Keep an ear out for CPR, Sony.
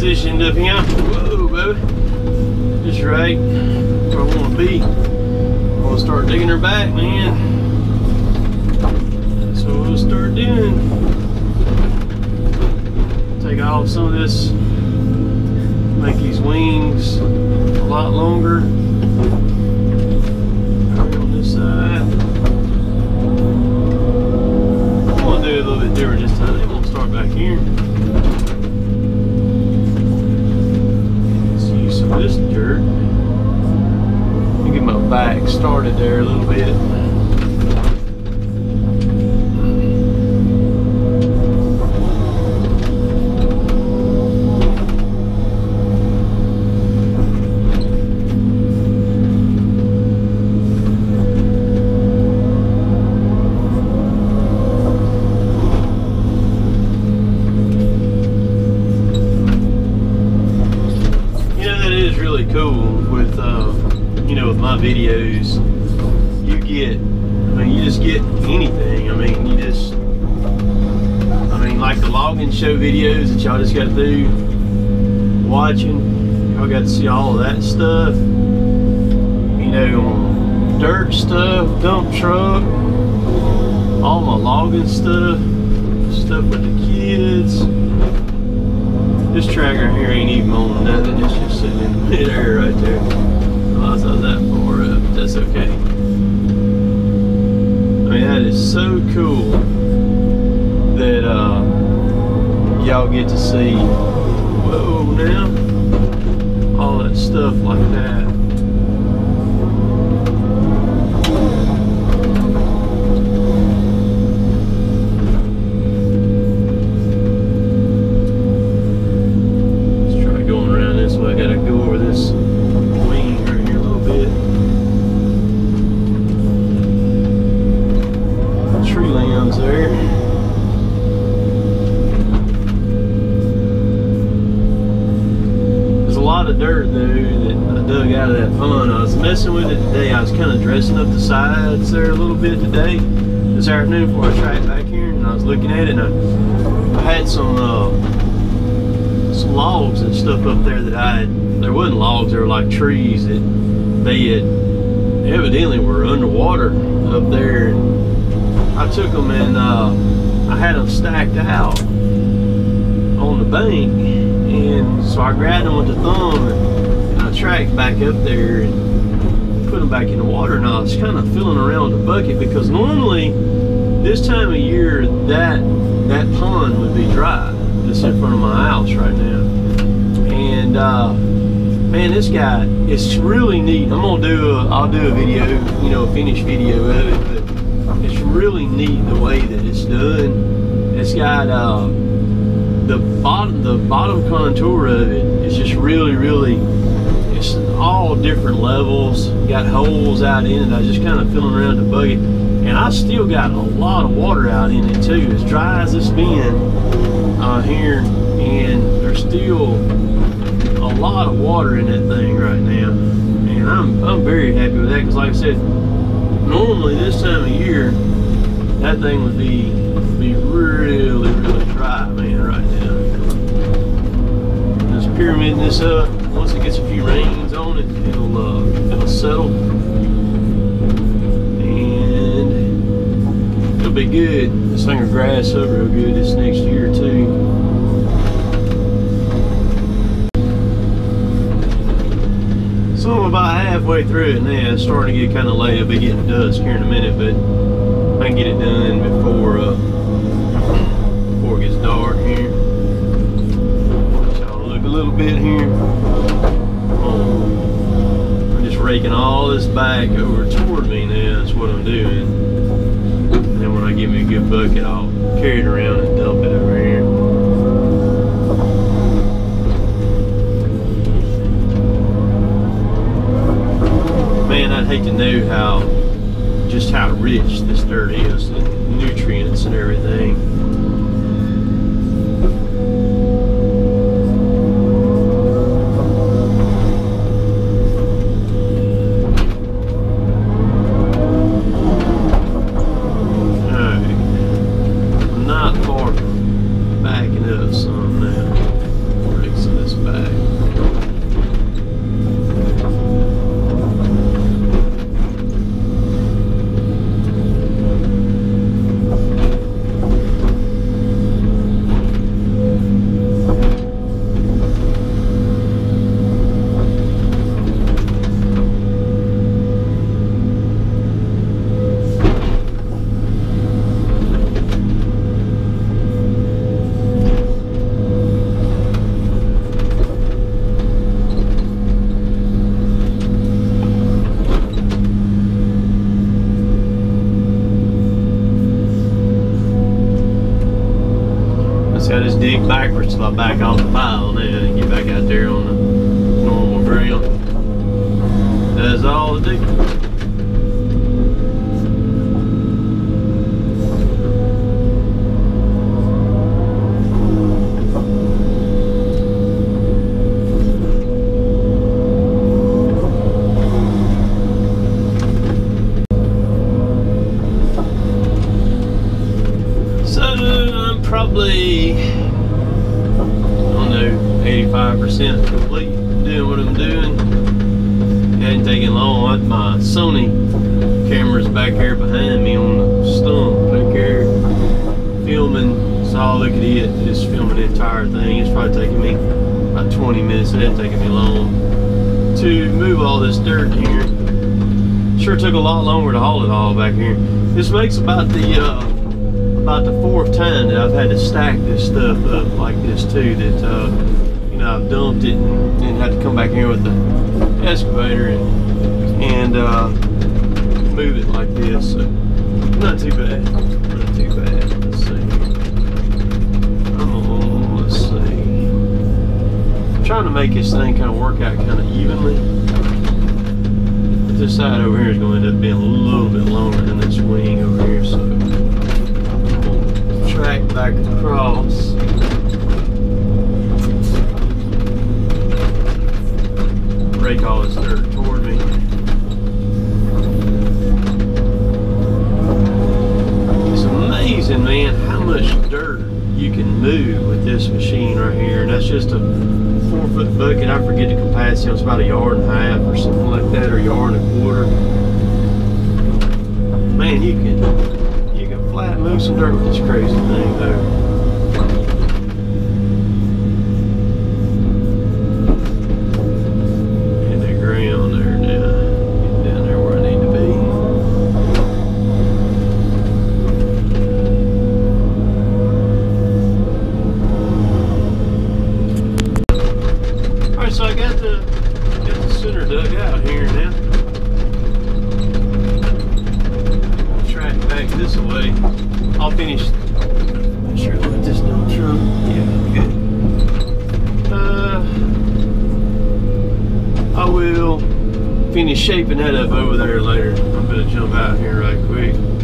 positioned up here. Whoa, baby. Just right where I want to be. I'm going to start digging her back, man. That's what we'll start doing. Take off some of this. Make these wings a lot longer. Right on this side. I'm going to do it a little bit different this time. I'm going to start back here. Let's use some of this dirt. Let me get my back started there a little bit. Cool with you know, with my videos, you get, I mean, you just get anything. I mean, you just, I mean, like the logging show videos that y'all just got through watching, y'all got to see all of that stuff, you know, dirt stuff, dump truck, all my logging stuff with the kids. This track right here ain't even on nothing, it's just sitting in the mid-air right there. I was that far up, but that's okay. I mean, that is so cool that y'all get to see, whoa, now, all that stuff like that. Sides there a little bit today, this afternoon, before I tried back here, and I was looking at it, and I had some logs and stuff up there that I had, there wasn't logs, they were like trees that they had, evidently were underwater up there, and I took them and I had them stacked out on the bank, and so I grabbed them with the thumb, and I tracked back up there, and put them back in the water, and I was kind of feeling around the bucket, because normally this time of year that pond would be dry. It's in front of my house right now, and man, this guy, it's really neat. I'm gonna do I'll do a video, you know, a finished video of it, but it's really neat the way that it's done. It's got the bottom contour of it. It's just really all different levels, got holes out in it. I was just kind of feeling around the bucket, and I still got a lot of water out in it too, as dry as it's been here, and there's still a lot of water in that thing right now, and I'm very happy with that, because like I said, normally this time of year that thing would be really dry, man, right now. Just pyramiding this up. Once it gets a few rains on it, it'll settle, and it'll be good. This thing will grass up real good this next year too. So I'm about halfway through it now. It's starting to get kind of late. It'll be getting dusk here in a minute, but I can get it done before before it gets dark here. Y'all look a little bit here. Raking all this back over toward me now. That's what I'm doing. And then when I give me a good bucket, I'll carry it around and dump it over here. Man, I'd hate to know just how rich this dirt is in nutrients and everything. Back it up some now. Break some of this dig backwards till I back off the pile now and get back out there on the normal ground. That's all it do. Probably, I don't know, 85% complete doing what I'm doing. It hadn't taken long. I had my Sony cameras back here behind me on the stump back here filming. So all I look at it, just filming the entire thing. It's probably taking me about 20 minutes. It hadn't taken me long to move all this dirt here. Sure took a lot longer to haul it all back here. This makes about the fourth time that I've had to stack this stuff up like this too, that you know, I've dumped it and had to come back here with the excavator and move it like this. So not too bad, not too bad. Let's see. Oh, let's see. I'm trying to make this thing kind of work out kind of evenly. But this side over here is going to end up being a little bit longer than this wing over here, so. Track back across. Break all this dirt toward me. It's amazing, man, how much dirt you can move with this machine right here. And that's just a 4-foot bucket. I forget the capacity. It's about 1.5 yards or something like that, or 1.25 yards. Man, you can. Move some dirt with this crazy thing though. Get that ground there now. Get down there where I need to be. Alright, so I got the center dug out here now. This away. I'll finish. Make sure I let this down through. Yeah, good. I will finish shaping that up over there later. I'm gonna jump out here right quick.